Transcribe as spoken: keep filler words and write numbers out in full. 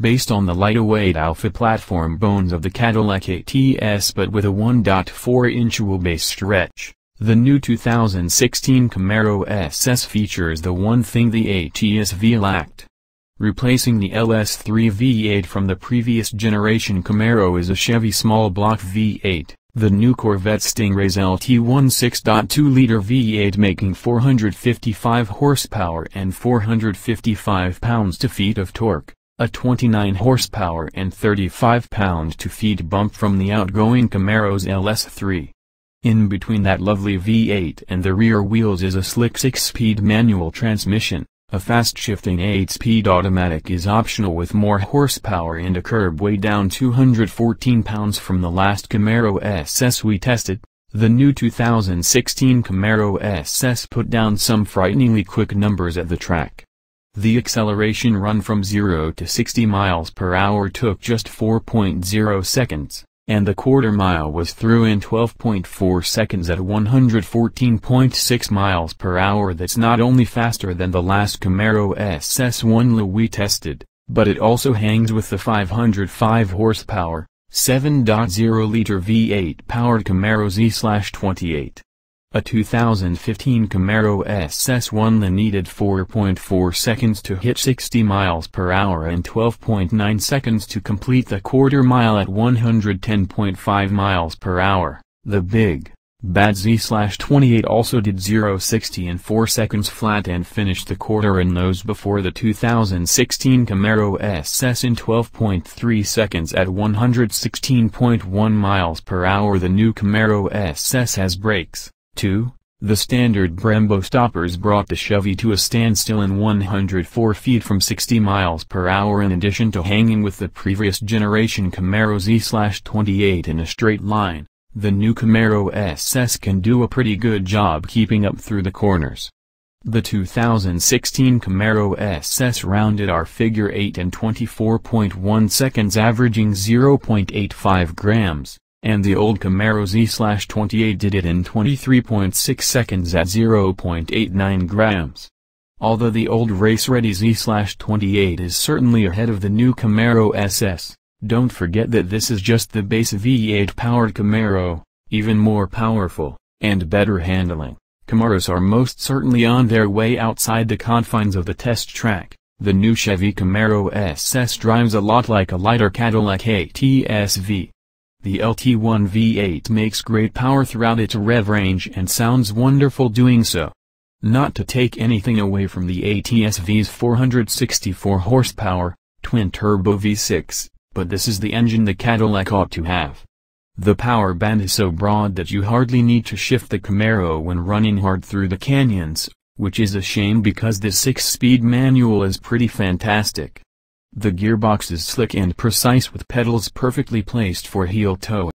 based on the lighter weight Alpha platform bones of the Cadillac A T S, but with a one point four inch wheelbase stretch. The new two thousand sixteen Camaro S S features the one thing the A T S V lacked. Replacing the L S three V eight from the previous generation Camaro is a Chevy small block V eight, the new Corvette Stingray's L T one six point two liter V eight, making four hundred fifty-five horsepower and four hundred fifty-five pounds-to-feet of torque, a twenty-nine horsepower and thirty-five pound-to-feet bump from the outgoing Camaro's L S three. In between that lovely V eight and the rear wheels is a slick six-speed manual transmission. A fast-shifting eight-speed automatic is optional with more horsepower and a curb weigh down two hundred fourteen pounds from the last Camaro S S we tested. The new two thousand sixteen Camaro S S put down some frighteningly quick numbers at the track. The acceleration run from zero to sixty miles per hour took just four point zero seconds, and the quarter mile was through in twelve point four seconds at one hundred fourteen point six miles per hour. That's not only faster than the last Camaro S S one we tested, but it also hangs with the five hundred five horsepower, seven point zero liter V eight powered Camaro Z twenty-eight. A two thousand fifteen Camaro S S one needed four point four seconds to hit sixty miles per hour and twelve point nine seconds to complete the quarter mile at one hundred ten point five miles per hour. The big, bad Z twenty-eight also did zero to sixty in four seconds flat and finished the quarter in those before the two thousand sixteen Camaro S S in twelve point three seconds at one hundred sixteen point one miles per hour. The new Camaro S S has brakes. two. The standard Brembo stoppers brought the Chevy to a standstill in one hundred four feet from sixty miles per hour, in addition to hanging with the previous generation Camaro Z twenty-eight in a straight line. The new Camaro S S can do a pretty good job keeping up through the corners. The two thousand sixteen Camaro S S rounded our figure eight in twenty-four point one seconds, averaging zero point eight five grams. And the old Camaro Z twenty-eight did it in twenty-three point six seconds at zero point eight nine grams. Although the old race-ready Z twenty-eight is certainly ahead of the new Camaro S S, don't forget that this is just the base V eight-powered Camaro. Even more powerful, and better handling, Camaros are most certainly on their way outside the confines of the test track. The new Chevy Camaro S S drives a lot like a lighter Cadillac A T S V. The L T one V eight makes great power throughout its rev range and sounds wonderful doing so. Not to take anything away from the A T S V's four hundred sixty-four horsepower, twin-turbo V six, but this is the engine the Cadillac ought to have. The power band is so broad that you hardly need to shift the Camaro when running hard through the canyons, which is a shame because this six-speed manual is pretty fantastic. The gearbox is slick and precise, with pedals perfectly placed for heel toe.